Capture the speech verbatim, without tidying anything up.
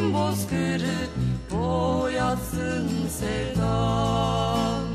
Kim bozkırı boyatsın sevda.